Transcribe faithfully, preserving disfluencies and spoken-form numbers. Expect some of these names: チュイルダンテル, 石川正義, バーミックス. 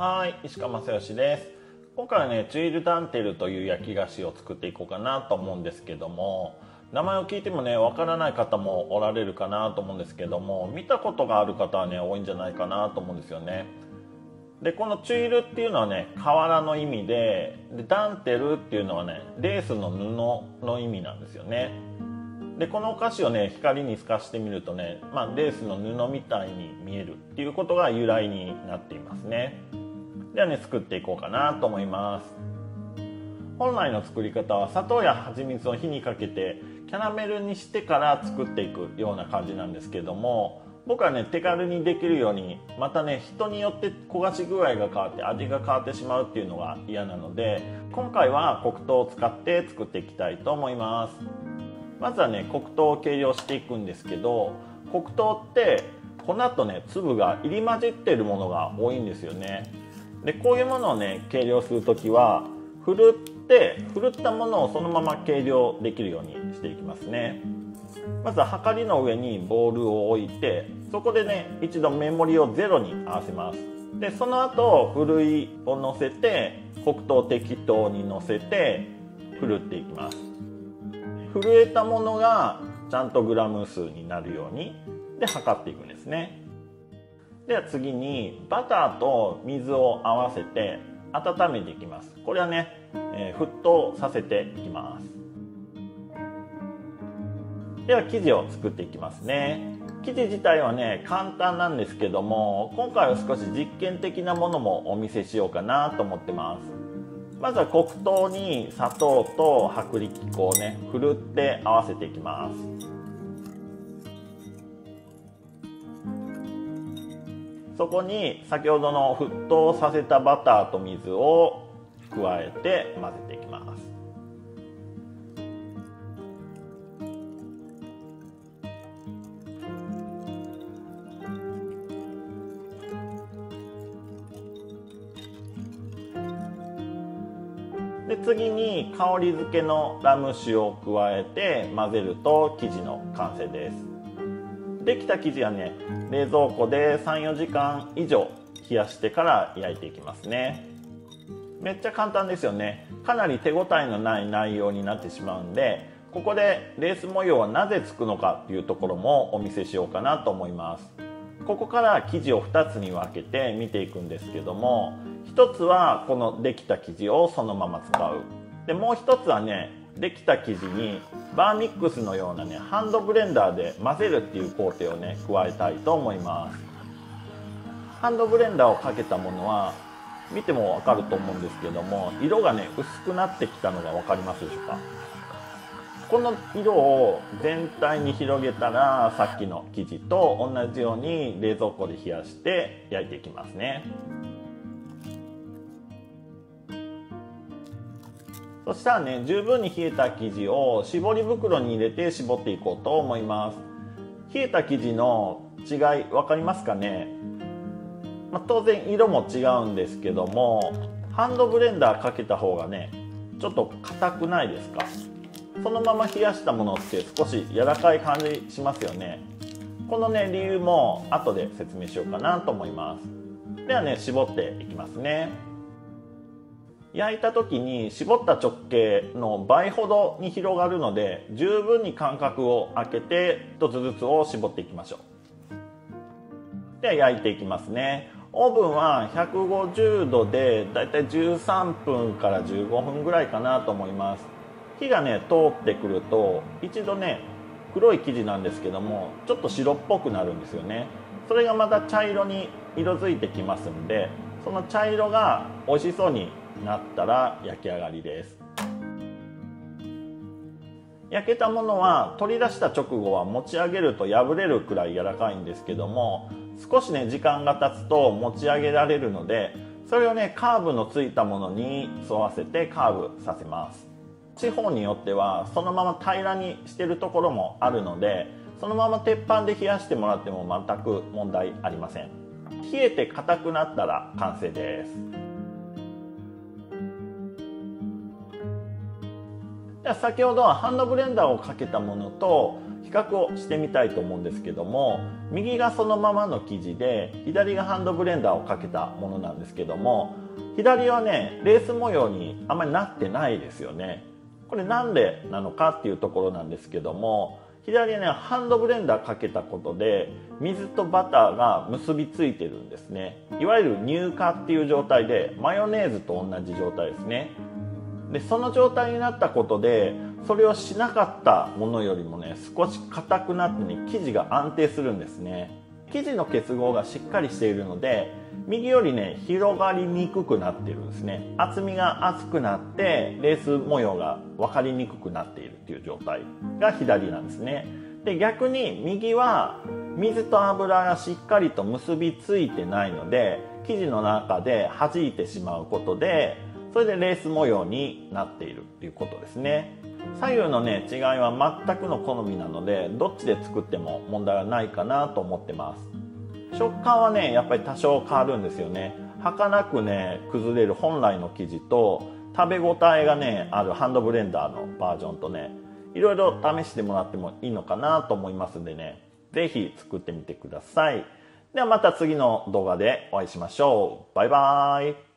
はい、石川正義です。今回はね、チュイルダンテルという焼き菓子を作っていこうかなと思うんですけども、名前を聞いてもね、わからない方もおられるかなと思うんですけども、見たことがある方はね、多いんじゃないかなと思うんですよね。で、このチュイルっていうのはね、瓦の意味で、でダンテルっていうのはね、レースの布の意味なんですよね。で、このお菓子をね、光に透かしてみるとね、まあ、レースの布みたいに見えるっていうことが由来になっていますね。ではね、作っていこうかなと思います。本来の作り方は砂糖や蜂蜜を火にかけてキャラメルにしてから作っていくような感じなんですけども、僕はね、手軽にできるように、またね、人によって焦がし具合が変わって味が変わってしまうっていうのが嫌なので、今回は黒糖を使って作っていきたいと思います。まずはね、黒糖を計量していくんですけど、黒糖って粉とね、粒が入り混じっているものが多いんですよね。で、こういうものをね、計量するときはふるってふるったものをそのまま計量できるようにしていきますね。まずははかりの上にボールを置いて、そこでね、一度目盛りをゼロに合わせます。で、その後ふるいを乗せて、黒糖を適当に乗せてふるっていきます。ふるえたものがちゃんとグラム数になるようにで測っていくんですね。では次にバターと水を合わせて温めていきます。これはね、えー、沸騰させていきます。では生地を作っていきますね。生地自体はね、簡単なんですけども、今回は少し実験的なものもお見せしようかなと思ってます。まずは黒糖に砂糖と薄力粉をね、ふるって合わせていきます。そこに先ほどの沸騰させたバターと水を加えて混ぜていきます。で、次に香り付けのラム酒を加えて混ぜると生地の完成です。できた生地はね、冷蔵庫でさん、よじかん以上冷やしてから焼いていきますね。めっちゃ簡単ですよね。かなり手応えのない内容になってしまうんで、ここでレース模様はなぜつくのかっていうところもお見せしようかなと思います。ここから生地をふたつに分けて見ていくんですけども、ひとつはこのできた生地をそのまま使う。で、もうひとつはね、できた生地にバーミックスのようなね、ハンドブレンダーで混ぜるっていう工程をね、加えたいと思います。ハンドブレンダーをかけたものは見てもわかると思うんですけども、色がね、薄くなってきたのが分かりますでしょうか。この色を全体に広げたら、さっきの生地と同じように冷蔵庫で冷やして焼いていきますね。そしたらね、十分に冷えた生地を絞り袋に入れて絞っていこうと思います。冷えた生地の違い分かりますかね。まあ、当然色も違うんですけども、ハンドブレンダーかけた方がね、ちょっと硬くないですか。そのまま冷やしたものって少し柔らかい感じしますよね。このね、理由も後で説明しようかなと思います。ではね、絞っていきますね。焼いた時に絞った直径の倍ほどに広がるので、十分に間隔を空けて一つずつを絞っていきましょう。では焼いていきますね。オーブンはひゃくごじゅうどでだいたいじゅうさんぷんからじゅうごふんぐらいかなと思います。火がね、通ってくると一度ね、黒い生地なんですけども、ちょっと白っぽくなるんですよね。それがまた茶色に色づいてきますんで、その茶色が美味しそうになったら焼き上がりです。焼けたものは取り出した直後は持ち上げると破れるくらい柔らかいんですけども、少しね、時間が経つと持ち上げられるので、それをね、カーブのついたものに沿わせてカーブさせます。地方によってはそのまま平らにしてるところもあるので、そのまま鉄板で冷やしてもらっても全く問題ありません。冷えて硬くなったら完成です。先ほどはハンドブレンダーをかけたものと比較をしてみたいと思うんですけども、右がそのままの生地で左がハンドブレンダーをかけたものなんですけども、左はねレース模様にあんまりなってないですよね。これなんでなのかっていうところなんですけども、左はねハンドブレンダーかけたことで水とバターが結びついてるんですね。いわゆる乳化っていう状態で、マヨネーズと同じ状態ですね。でその状態になったことで、それをしなかったものよりもね少し硬くなってね生地が安定するんですね。生地の結合がしっかりしているので、右よりね広がりにくくなってるんですね。厚みが厚くなってレース模様が分かりにくくなっているっていう状態が左なんですね。で逆に右は水と油がしっかりと結びついてないので、生地の中で弾いてしまうことで、それでレース模様になっているっていうことですね。左右のね違いは全くの好みなので、どっちで作っても問題はないかなと思ってます。食感はねやっぱり多少変わるんですよね。儚くね崩れる本来の生地と、食べ応えがねあるハンドブレンダーのバージョンとね、いろいろ試してもらってもいいのかなと思いますんでね、是非作ってみてください。ではまた次の動画でお会いしましょう。バイバーイ。